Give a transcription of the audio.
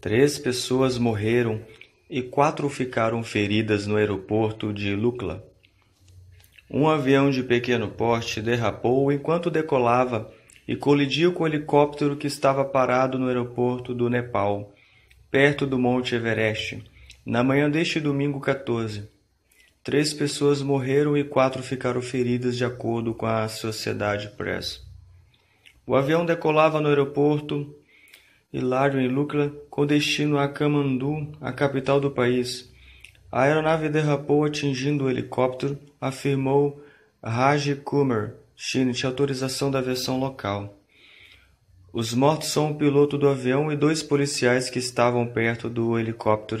3 pessoas morreram e 4 ficaram feridas no aeroporto de Lukla. Um avião de pequeno porte derrapou enquanto decolava e colidiu com o helicóptero que estava parado no aeroporto do Nepal, perto do Monte Everest, na manhã deste domingo 14. 3 pessoas morreram e 4 ficaram feridas, de acordo com a Associated Press. O avião decolava no aeroporto Hillary em Lukla, com destino a Katmandu, a capital do país. A aeronave derrapou atingindo o helicóptero, afirmou Raj Kumar Chhetri, autorização da versão local. Os mortos são o piloto do avião e 2 policiais que estavam perto do helicóptero.